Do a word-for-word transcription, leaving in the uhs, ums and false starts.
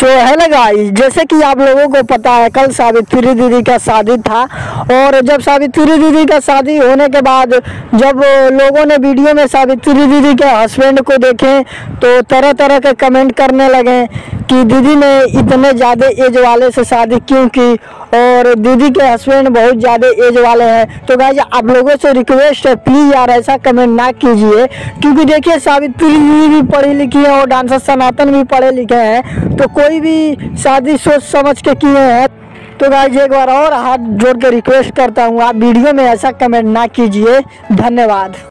So hello guys, जैसे कि आप लोगों को पता है कल सावित्री दीदी का शादी था और जब सावित्री दीदी का शादी होने के बाद जब लोगों ने वीडियो में सावित्री दीदी के हस्बैंड को देखे तो तरह तरह के कमेंट करने लगे कि दीदी ने इतने ज़्यादा एज वाले से शादी क्यों की और दीदी के हस्बैंड बहुत ज़्यादा एज वाले हैं। तो गाइस आप लोगों से रिक्वेस्ट है प्लीज़ यार ऐसा कमेंट ना कीजिए, क्योंकि देखिए सावित्री दीदी भी पढ़ी लिखी है और डांसर सनातन भी पढ़े लिखे हैं, तो कोई भी शादी सोच समझ के किए हैं। तो गाइस एक बार और हाथ जोड़ के रिक्वेस्ट करता हूँ, आप वीडियो में ऐसा कमेंट ना कीजिए। धन्यवाद।